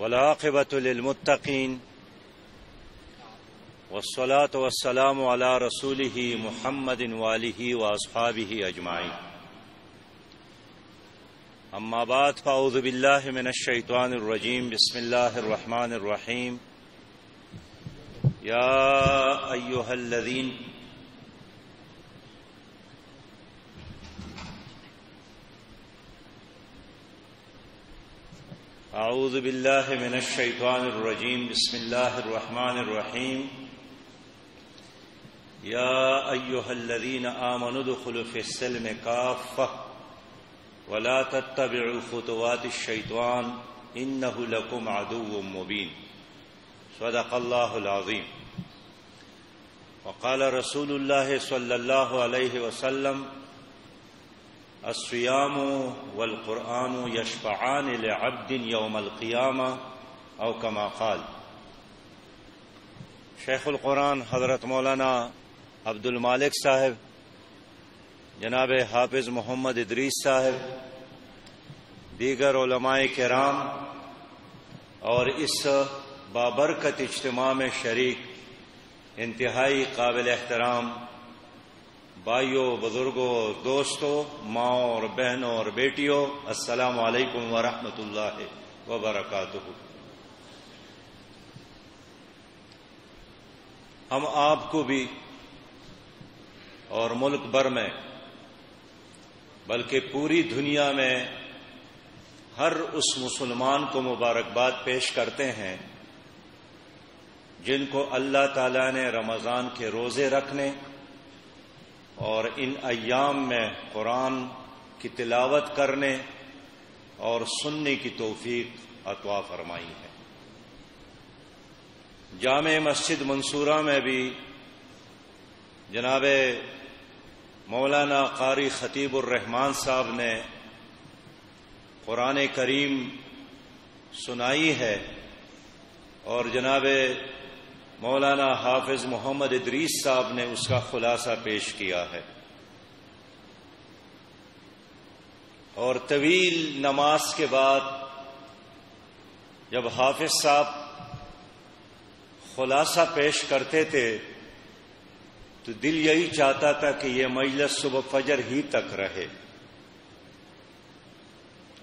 वलआक़िबत लिलमुत्तक़ीन वस्सलातु वस्सलामु अला रसूलिही मुहम्मदिन वालिही व अस्हाबिही अजमाइन। अम्मा बाद फ़अऊज़ु बिल्लाहि मिनश्शैतानिर रजीम। बिस्मिल्लाहिर रहमानिर रहीम। या अय्युहल्लज़ीन आऊज़ु बिल्लाहि मिनश्शैतानिर रजीम। बिस्मिल्लाहिर रहमानिर रहीम। या अय्युहल्लज़ीन आमनु दुखुलू फ़िस्सिल्म काफ़्फ़ह वला तत्तबिउ ख़ुतुवातिश्शैतान इन्नहु लकुम अदुव्वुम मुबीन। सदक़ल्लाहुल अज़ीम। वक़ाल रसूलुल्लाहि सल्लल्लाहु अलैहि वसल्लम अस्सियाम वल्क़ुरआन यशफ़अआन लिअब्दिन यौमल क़ियामा औ कमा क़ाल। शेखुल क़ुरान हज़रत मौलाना अब्दुल मालिक साहब, जनाब हाफिज़ मोहम्मद इदरीस साहब, दीगर उलमाए किराम और इस बाबरकत इज्तिमा में शरीक इंतहाई काबिल एहतराम भाइयों, बुजुर्गों, दोस्तों, माओ और बहनों और बेटियों, अस्सलामु अलैकुम व रहमतुल्लाहि व बरकातुहू। हम आपको भी और मुल्क भर में बल्कि पूरी दुनिया में हर उस मुसलमान को मुबारकबाद पेश करते हैं जिनको अल्लाह ताला ने रमज़ान के रोज़े रखने और इन अय्याम में कुरान की तिलावत करने और सुनने की तौफीक अता फरमाई है। जामे मस्जिद मंसूरा में भी जनाबे मौलाना कारी ख़तीबुर रहमान साहब ने कुरान करीम सुनाई है और जनाबे मौलाना हाफिज़ मोहम्मद इदरीस साहब ने उसका खुलासा पेश किया है। और तवील नमाज के बाद जब हाफिज़ साहब खुलासा पेश करते थे तो दिल यही चाहता था कि यह मजलिस सुबह फजर ही तक रहे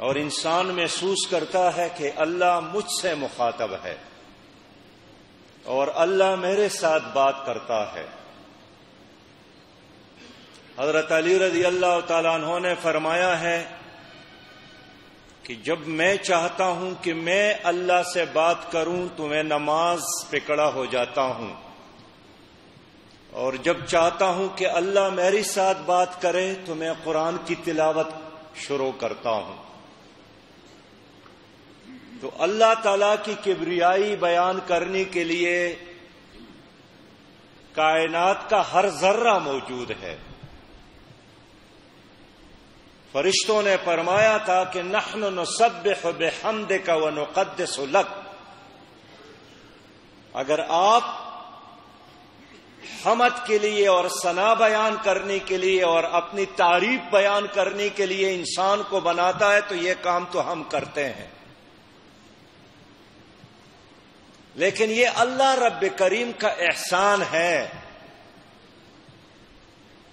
और इंसान महसूस करता है कि अल्लाह मुझसे मुखातब है और अल्लाह मेरे साथ बात करता है। हजरत अली रज़ी अल्लाह ताला अन्हु ने फरमाया है कि जब मैं चाहता हूं कि मैं अल्लाह से बात करूं तो मैं नमाज पकड़ा हो जाता हूं और जब चाहता हूं कि अल्लाह मेरे साथ बात करे तो मैं कुरान की तिलावत शुरू करता हूं। तो अल्लाह ताला की किब्रियाई बयान करने के लिए कायनात का हर जर्रा मौजूद है। फरिश्तों ने फरमाया था कि नहनु नुसब्बिहु बिहम्दिका व नुक़द्दिसु लक। अगर आप हमद के लिए और सना बयान करने के लिए और अपनी तारीफ बयान करने के लिए इंसान को बनाता है तो यह काम तो हम करते हैं, लेकिन यह अल्लाह रब्बे करीम का एहसान है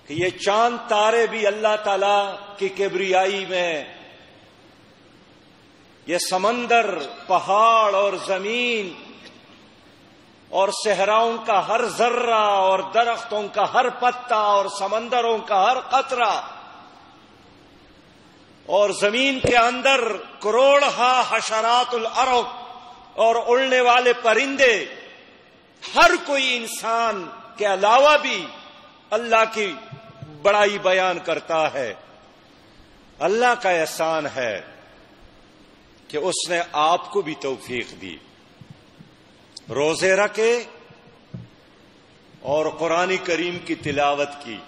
कि ये चांद तारे भी अल्लाह ताला की किब्रियाई में, ये समंदर, पहाड़ और जमीन और सहराओं का हर जर्रा और दरख्तों का हर पत्ता और समंदरों का हर कतरा और जमीन के अंदर करोड़ हशरातुल अरक और उड़ने वाले परिंदे, हर कोई इंसान के अलावा भी अल्लाह की बड़ाई बयान करता है। अल्लाह का एहसान है कि उसने आपको भी तौफीक दी, रोजे रखे और कुरान करीम की तिलावत की।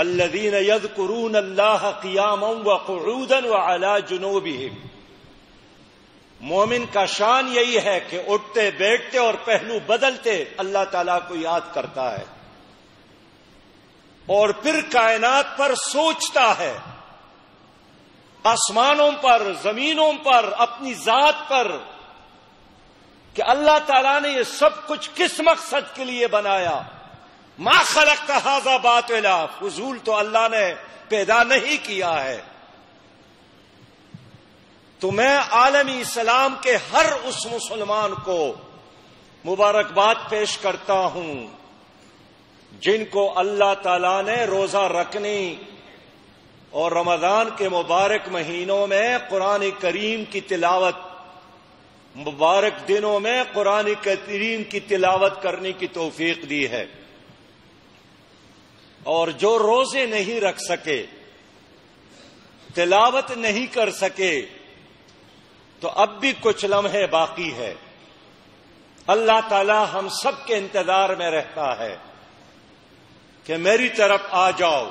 अल्लज़ीन यज़्कुरून अल्लाह क़ियामन व क़ुऊदन व अला जुनूबिहिम। मोमिन का शान यही है कि उठते, बैठते और पहलू बदलते अल्लाह ताला को याद करता है और फिर कायनात पर सोचता है आसमानों पर, जमीनों पर, अपनी जात पर, कि अल्लाह ताला ने यह सब कुछ किस मकसद के लिए बनाया। मा खलक़्त हाज़ा बातिला, फजूल तो अल्लाह ने पैदा नहीं किया है। तो मैं आलमी इस्लाम के हर उस मुसलमान को मुबारकबाद पेश करता हूं जिनको अल्लाह ताला ने रोजा रखने और रमजान के मुबारक महीनों में कुरान करीम की तिलावत, मुबारक दिनों में कुरान करीम की तिलावत करने की तौफीक दी है। और जो रोजे नहीं रख सके, तिलावत नहीं कर सके, तो अब भी कुछ लम्हे बाकी है। अल्लाह ताला हम सब के इंतजार में रहता है कि मेरी तरफ आ जाओ।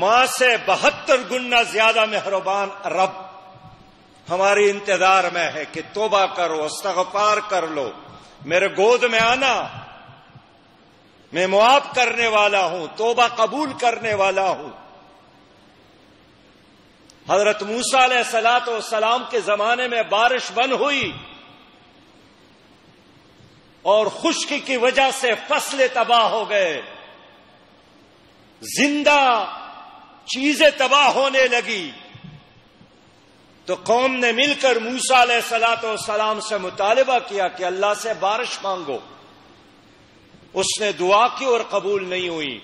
मां से 72 गुना ज्यादा मेहरबान रब हमारे इंतजार में है कि तोबा करो, इस्तगफार कर लो, मेरे गोद में आना, मैं मुआफ करने वाला हूं, तोबा कबूल करने वाला हूं। हजरत मूसा अलैहिस्सलाम के जमाने में बारिश बंद हुई और खुश्की की वजह से फसलें तबाह हो गए, जिंदा चीजें तबाह होने लगी। तो कौम ने मिलकर मूसा अलैहिस्सलाम से मुतालबा किया कि अल्लाह से बारिश मांगो। उसने दुआ की और कबूल नहीं हुई,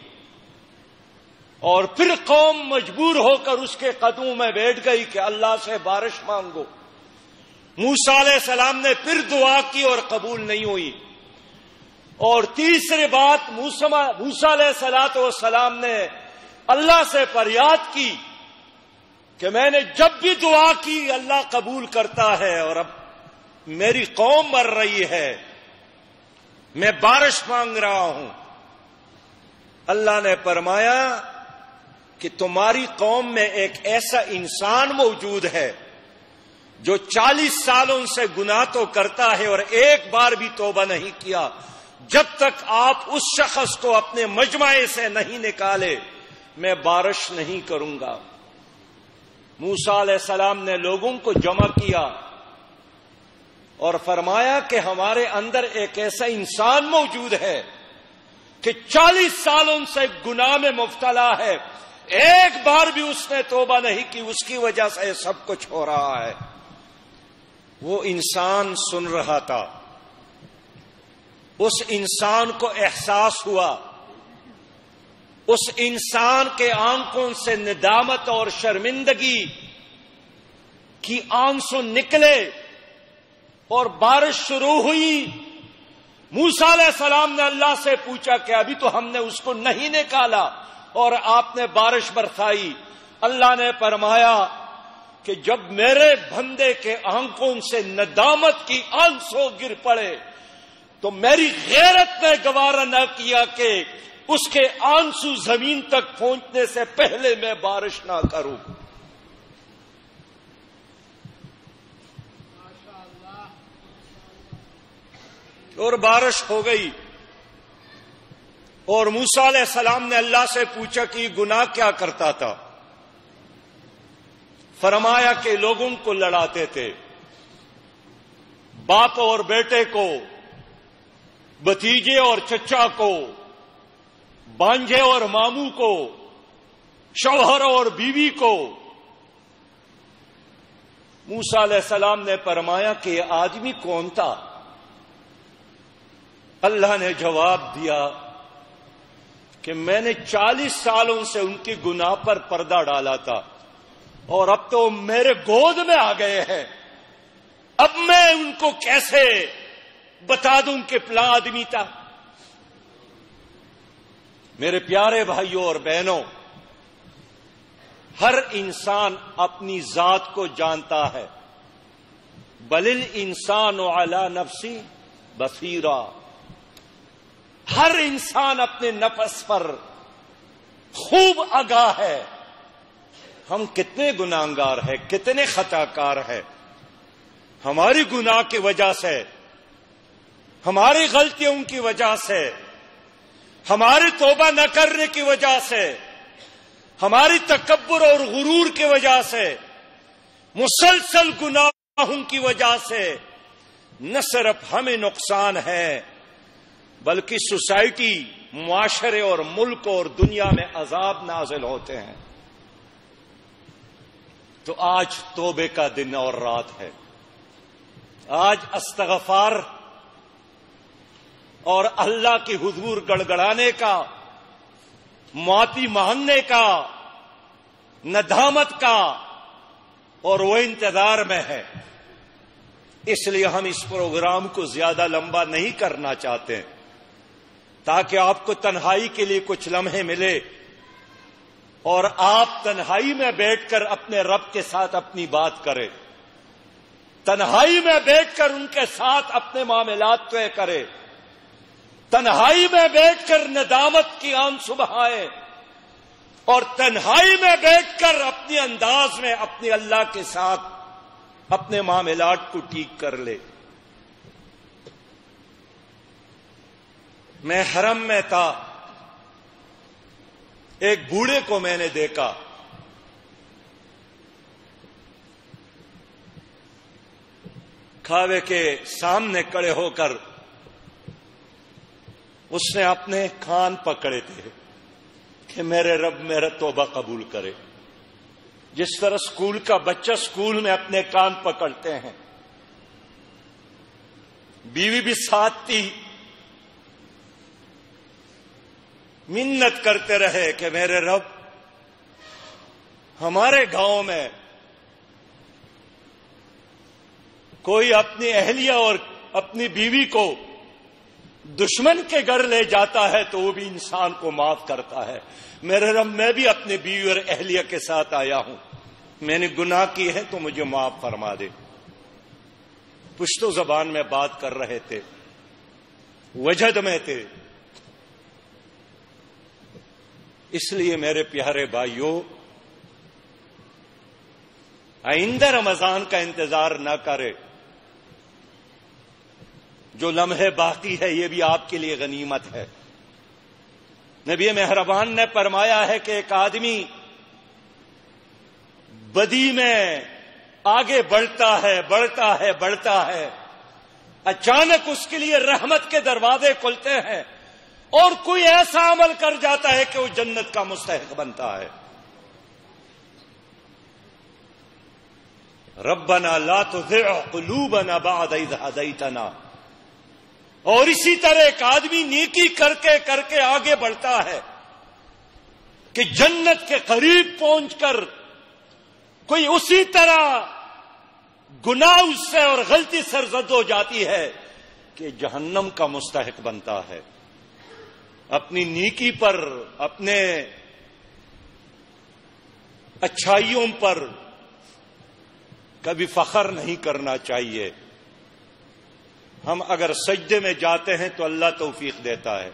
और फिर कौम मजबूर होकर उसके कदमों में बैठ गई कि अल्लाह से बारिश मांगो। मूसा अलैहिस्सलाम ने फिर दुआ की और कबूल नहीं हुई, और तीसरी बात, मूसा अलैहिस्सलाम ने अल्लाह से फरियाद की कि मैंने जब भी दुआ की अल्लाह कबूल करता है, और अब मेरी कौम मर रही है, मैं बारिश मांग रहा हूं। अल्लाह ने फरमाया कि तुम्हारी कौम में एक ऐसा इंसान मौजूद है जो 40 सालों से गुनाह तो करता है और एक बार भी तौबा नहीं किया। जब तक आप उस शख्स को अपने मजमाए से नहीं निकाले, मैं बारिश नहीं करूंगा। मूसा अलैहिस्सलाम ने लोगों को जमा किया और फरमाया कि हमारे अंदर एक ऐसा इंसान मौजूद है कि 40 सालों से गुनाह में मुब्तला है, एक बार भी उसने तौबा नहीं की, उसकी वजह से सब कुछ हो रहा है। वो इंसान सुन रहा था, उस इंसान को एहसास हुआ, उस इंसान के आंखों से निदामत और शर्मिंदगी की आंसू निकले, और बारिश शुरू हुई। मूसा अलैहिस्सलाम ने अल्लाह से पूछा कि अभी तो हमने उसको नहीं निकाला और आपने बारिश बरसाई। अल्लाह ने फरमाया कि जब मेरे बंदे के आंखों से नदामत की आंसू गिर पड़े, तो मेरी गैरत ने गवारा न किया कि उसके आंसू जमीन तक पहुंचने से पहले मैं बारिश ना करूं। और बारिश हो गई, और मूसा अलैहिस्सलाम ने अल्लाह से पूछा कि गुनाह क्या करता था। फरमाया कि लोगों को लड़ाते थे, बाप और बेटे को, भतीजे और चचा को, बांझे और मामू को, शौहर और बीवी को। मूसा अलैहिस्सलाम ने फरमाया कि यह आदमी कौन था। अल्लाह ने जवाब दिया कि मैंने 40 सालों से उनके गुनाह पर पर्दा डाला था, और अब तो मेरे गोद में आ गए हैं, अब मैं उनको कैसे बता दूं कि फला आदमी था। मेरे प्यारे भाइयों और बहनों, हर इंसान अपनी जात को जानता है। बलिल इंसान अला नफ्सी बसीरा, हर इंसान अपने नफस पर खूब आगाह है, हम कितने गुनाहगार हैं, कितने खताकार हैं। हमारी गुनाह की वजह से, हमारी गलतियों की वजह से, हमारे तौबा न करने की वजह से हमारी तकब्बुर और गुरूर की वजह से, मुसलसल गुनाहों की वजह से न सिर्फ हमें नुकसान है बल्कि सोसाइटी, मुआशरे और मुल्क और दुनिया में अजाब नाजिल होते हैं। तो आज तोबे का दिन और रात है, आज अस्तगफार और अल्लाह की हुजूर गड़गड़ाने का, माफी मांगने का, नदामत का, और वो इंतजार में है। इसलिए हम इस प्रोग्राम को ज्यादा लंबा नहीं करना चाहते ताकि आपको तन्हाई के लिए कुछ लम्हे मिले और आप तन्हाई में बैठकर अपने रब के साथ अपनी बात करें, तन्हाई में बैठकर उनके साथ अपने मामलात तय करें, तन्हाई में बैठकर नदामत की आंसू बहाए और तन्हाई में बैठकर अपने अंदाज में अपने अल्लाह के साथ अपने मामलात को ठीक कर ले। मैं हरम में था, एक बूढ़े को मैंने देखा, खावे के सामने खड़े होकर उसने अपने कान पकड़े थे कि मेरे रब मेरा तौबा कबूल करे। जिस तरह स्कूल का बच्चा स्कूल में अपने कान पकड़ते हैं, बीवी भी साथ थी, मिन्नत करते रहे कि मेरे रब हमारे गांव में कोई अपनी अहलिया और अपनी बीवी को दुश्मन के घर ले जाता है तो वो भी इंसान को माफ करता है। मेरे रब मैं भी अपने बीवी और अहलिया के साथ आया हूं, मैंने गुनाह की है तो मुझे माफ फरमा दे। पुश्तो जबान में बात कर रहे थे, वजद में थे। इसलिए मेरे प्यारे भाइयों, आइंदा रमजान का इंतजार ना करें, जो लम्हे बाकी है ये भी आपके लिए गनीमत है। नबी मेहरबान ने फरमाया है कि एक आदमी बदी में आगे बढ़ता है, बढ़ता है, बढ़ता है, अचानक उसके लिए रहमत के दरवाजे खुलते हैं और कोई ऐसा अमल कर जाता है कि वो जन्नत का मुस्तहक बनता है। रब्बना ला तुज़िग़ क़ुलूबना बअद इज़ हदैतना। और इसी तरह एक आदमी नेकी करके करके आगे बढ़ता है कि जन्नत के करीब पहुंचकर कोई उसी तरह गुनाह उससे और गलती सरजद हो जाती है कि जहन्नम का मुस्तहक बनता है। अपनी नेकी पर, अपने अच्छाइयों पर कभी फखर नहीं करना चाहिए। हम अगर सज्दे में जाते हैं तो अल्लाह तौफीक देता है,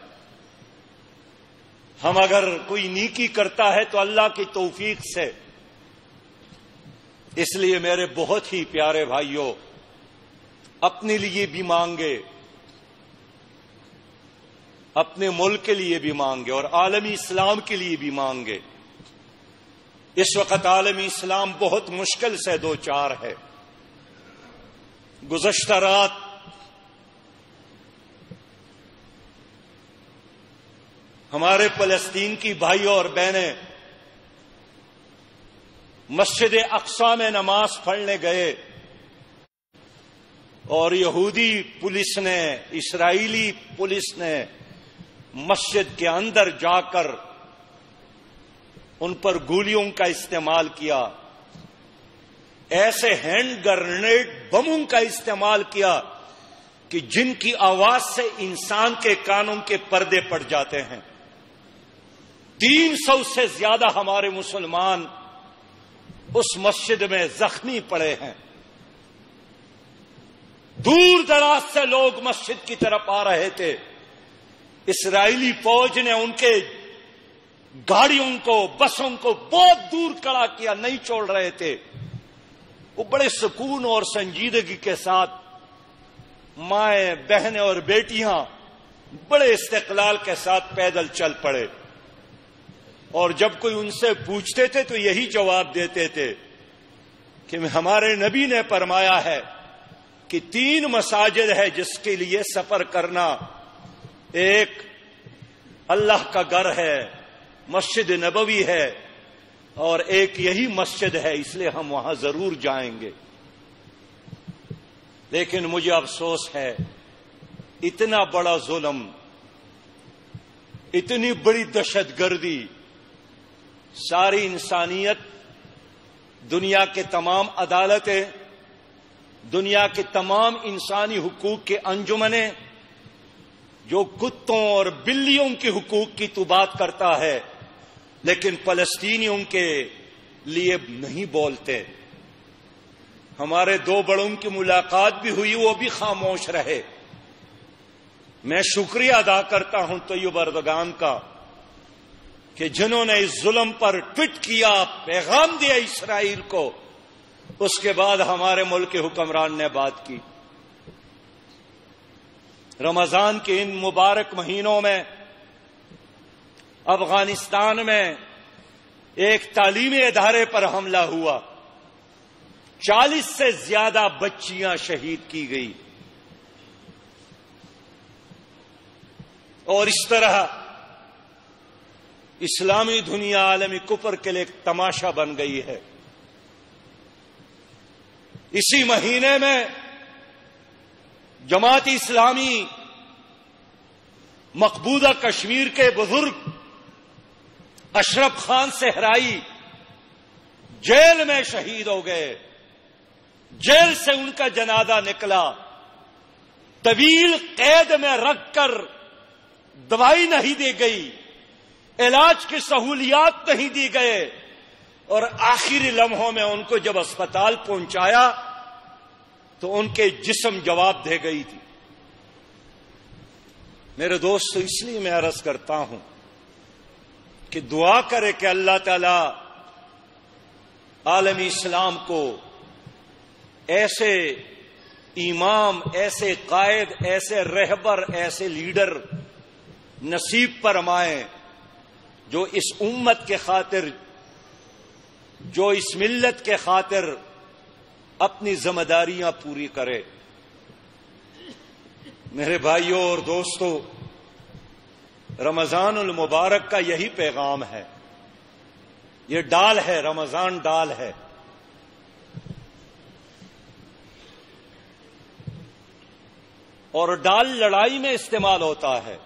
हम अगर कोई नेकी करता है तो अल्लाह की तौफीक से। इसलिए मेरे बहुत ही प्यारे भाइयों, अपने लिए भी मांगे, अपने मुल्क के लिए भी मांगे और आलमी इस्लाम के लिए भी मांगे। इस वक्त आलमी इस्लाम बहुत मुश्किल से दो चार है। गुज़श्ता रात हमारे फ़लस्तीन की भाई और बहनें मस्जिद अक्सा में नमाज पढ़ने गए और यहूदी पुलिस ने, इस्राइली पुलिस ने मस्जिद के अंदर जाकर उन पर गोलियों का इस्तेमाल किया, ऐसे हैंड ग्रेनेड बमों का इस्तेमाल किया कि जिनकी आवाज से इंसान के कानों के पर्दे पड़ जाते हैं। 300 से ज्यादा हमारे मुसलमान उस मस्जिद में जख्मी पड़े हैं। दूर दराज से लोग मस्जिद की तरफ आ रहे थे, इस्राइली फौज ने उनके गाड़ियों को, बसों को बहुत दूर खड़ा किया, नहीं छोड़ रहे थे। वो बड़े सुकून और संजीदगी के साथ माए, बहनें और बेटियां बड़े इस्तेकलाल के साथ पैदल चल पड़े। और जब कोई उनसे पूछते थे तो यही जवाब देते थे कि हमारे नबी ने फरमाया है कि तीन मसाजिद है जिसके लिए सफर करना। एक अल्लाह का घर है, मस्जिद नबवी है, और एक यही मस्जिद है, इसलिए हम वहां जरूर जाएंगे। लेकिन मुझे अफसोस है, इतना बड़ा जुल्म, इतनी बड़ी दहशतगर्दी सारी इंसानियत, दुनिया के तमाम अदालतें, दुनिया के तमाम इंसानी हुकूक के अंजुमने जो कुत्तों और बिल्लियों के हुकूक की तो बात करता है लेकिन फलस्तीनियों के लिए नहीं बोलते। हमारे दो बड़ों की मुलाकात भी हुई, वो भी खामोश रहे। मैं शुक्रिया अदा करता हूं तैयब अर्दगान का कि जिन्होंने इस जुल्म पर ट्वीट किया, पैगाम दिया इसराइल को, उसके बाद हमारे मुल्क के हुक्मरान ने बात की। रमजान के इन मुबारक महीनों में अफगानिस्तान में एक तालीमी इदारे पर हमला हुआ, 40 से ज्यादा बच्चियां शहीद की गई। और इस तरह इस्लामी दुनिया आलमी कुफर के लिए एक तमाशा बन गई है। इसी महीने में जमात इस्लामी मकबूजा कश्मीर के बुजुर्ग अशरफ खान सहराई जेल में शहीद हो गए। जेल से उनका जनाजा निकला, तवील कैद में रखकर दवाई नहीं दी गई, इलाज की सहूलियात नहीं दी गए, और आखिरी लम्हों में उनको जब अस्पताल पहुंचाया तो उनके जिस्म जवाब दे गई थी। मेरे दोस्तों, इसलिए मैं अर्ज करता हूं कि दुआ करे कि अल्लाह ताला आलमी इस्लाम को ऐसे इमाम, ऐसे कायद, ऐसे रहबर, ऐसे लीडर नसीब फरमाए जो इस उम्मत के खातिर, जो इस मिल्लत के खातिर अपनी जिम्मेदारियां पूरी करे। मेरे भाइयों और दोस्तों, रमजान उल मुबारक का यही पैगाम है। ये डाल है, रमजान डाल है। और डाल लड़ाई में इस्तेमाल होता है।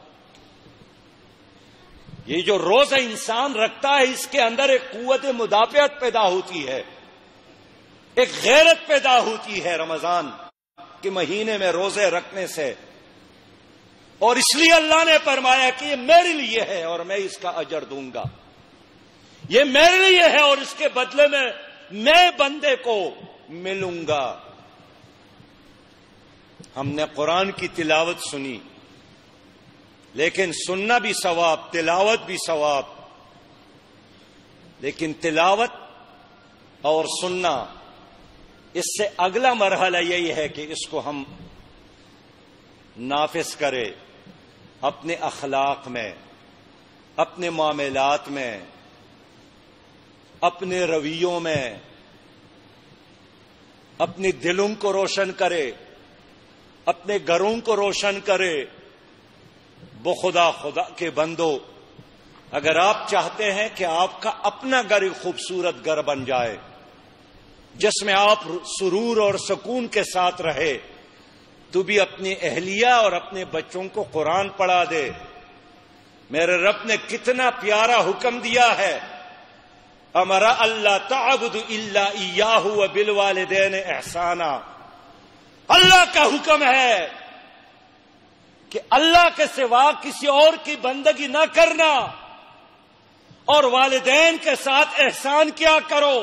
ये जो रोजा इंसान रखता है, इसके अंदर एक कुव्वत मुदाफियत पैदा होती है, एक गैरत पैदा होती है रमजान के महीने में रोजे रखने से। और इसलिए अल्लाह ने फरमाया कि ये मेरे लिए है और मैं इसका अजर दूंगा, ये मेरे लिए है और इसके बदले में मैं बंदे को मिलूंगा। हमने कुरान की तिलावत सुनी, लेकिन सुनना भी सवाब, तिलावत भी सवाब। लेकिन तिलावत और सुनना, इससे अगला मरहला यही है कि इसको हम नाफिज करें अपने अखलाक में, अपने मामलात में, अपने रवैयों में, अपने दिलों को रोशन करें, अपने घरों को रोशन करें। बखुदा खुदा के बंदो, अगर आप चाहते हैं कि आपका अपना घर ही खूबसूरत घर बन जाए जिसमें आप सुरूर और सुकून के साथ रहे, तो भी अपनी अहलिया और अपने बच्चों को कुरान पढ़ा दे। मेरे रब ने कितना प्यारा हुक्म दिया है, अमरा अल्ला ताबुदु इल्ला इय्याहु व बिल वालिदैन एहसाना। अल्लाह का हुक्म है कि अल्लाह के सिवा किसी और की बंदगी ना करना, और वालिदैन के साथ एहसान किया करो।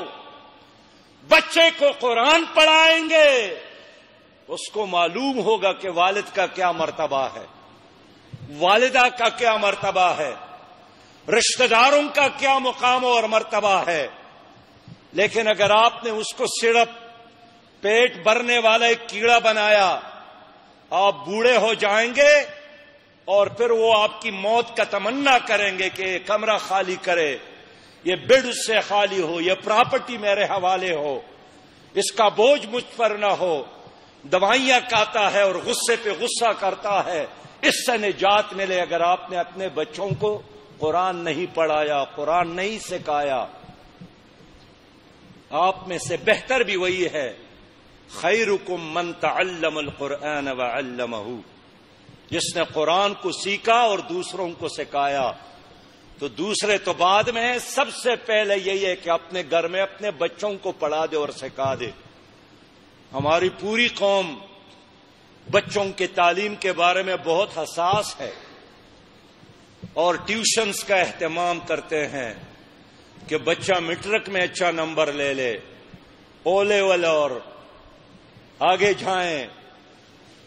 बच्चे को कुरान पढ़ाएंगे, उसको मालूम होगा कि वालिद का क्या मर्तबा है, वालिदा का क्या मर्तबा है, रिश्तेदारों का क्या मुकाम और मर्तबा है। लेकिन अगर आपने उसको सिर्फ पेट भरने वाला एक कीड़ा बनाया, आप बूढ़े हो जाएंगे और फिर वो आपकी मौत का तमन्ना करेंगे कि कमरा खाली करे, ये बेड उससे खाली हो, ये प्रॉपर्टी मेरे हवाले हो, इसका बोझ मुझ पर ना हो। दवाइयां खाता है और गुस्से पे गुस्सा करता है, इससे निजात मिले अगर आपने अपने बच्चों को कुरान नहीं पढ़ाया, कुरान नहीं सिखाया। आप में से बेहतर भी वही है, खैरुकुम मन तअल्लमल कुरान व अल्लमहु, जिसने कुरान को सीखा और दूसरों को सिखाया। तो दूसरे तो बाद में है, सबसे पहले यही है कि अपने घर में अपने बच्चों को पढ़ा दे और सिखा दे। हमारी पूरी कौम बच्चों के तालीम के बारे में बहुत हसास है और ट्यूशन्स का अहतमाम करते हैं कि बच्चा मैट्रिक में अच्छा नंबर ले ले, ओ लेवल और आगे जाएं,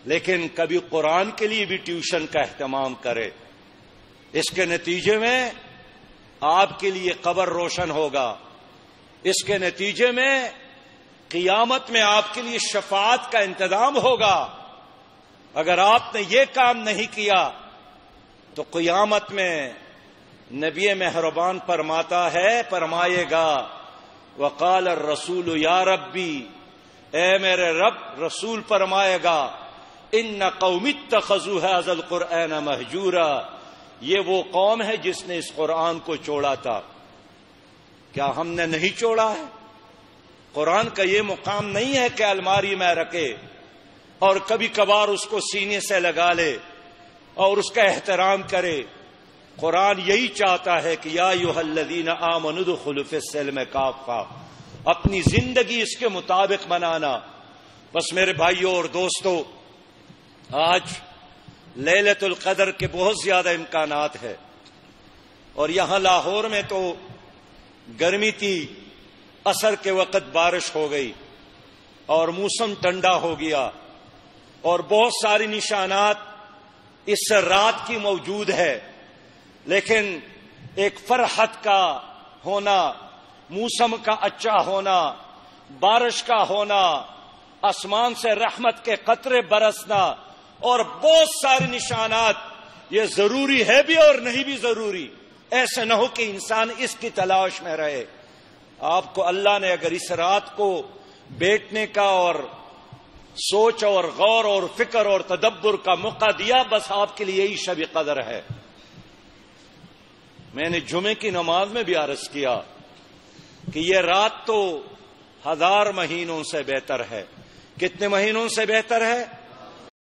लेकिन कभी कुरान के लिए भी ट्यूशन का अहतमाम करे। इसके नतीजे में आपके लिए कब्र रोशन होगा, इसके नतीजे में क़ियामत में आपके लिए शफाअत का इंतजाम होगा। अगर आपने ये काम नहीं किया तो क़ियामत में नबी मेहरबान फरमाता है, फरमाएगा, वक़ाल रसूल या रब्बी, ए मेरे रब। रसूल फरमाएगा, इन्ना कौमी इत्तखज़ू हाज़ल कुरआन महजूरा, ये वो कौम है जिसने इस कुरान को छोड़ा था। क्या हमने नहीं छोड़ा है? कुरान का ये मुकाम नहीं है कि अलमारी में रखे और कभी कभार उसको सीने से लगा ले और उसका एहतराम करे। कुरान यही चाहता है कि या अय्युहल्लज़ीना आमनुदखुलू फिस्सिल्म काफ़्फ़ा, अपनी जिंदगी इसके मुताबिक बनाना। बस मेरे भाइयों और दोस्तों, आज लैलतुल क़द्र के बहुत ज्यादा इम्कानात है और यहां लाहौर में तो गर्मी थी, असर के वक्त बारिश हो गई और मौसम ठंडा हो गया और बहुत सारी निशानात इस रात की मौजूद है। लेकिन एक फरहत का होना, मौसम का अच्छा होना, बारिश का होना, आसमान से रहमत के कतरे बरसना और बहुत सारे निशानात, ये जरूरी है भी और नहीं भी जरूरी। ऐसे न हो कि इंसान इसकी तलाश में रहे। आपको अल्लाह ने अगर इस रात को बैठने का और सोच और गौर और फिक्र और तदब्बर का मौका दिया, बस आपके लिए यही शब कदर है। मैंने जुमे की नमाज में भी अर्ज किया कि यह रात तो हजार महीनों से बेहतर है। कितने महीनों से बेहतर है?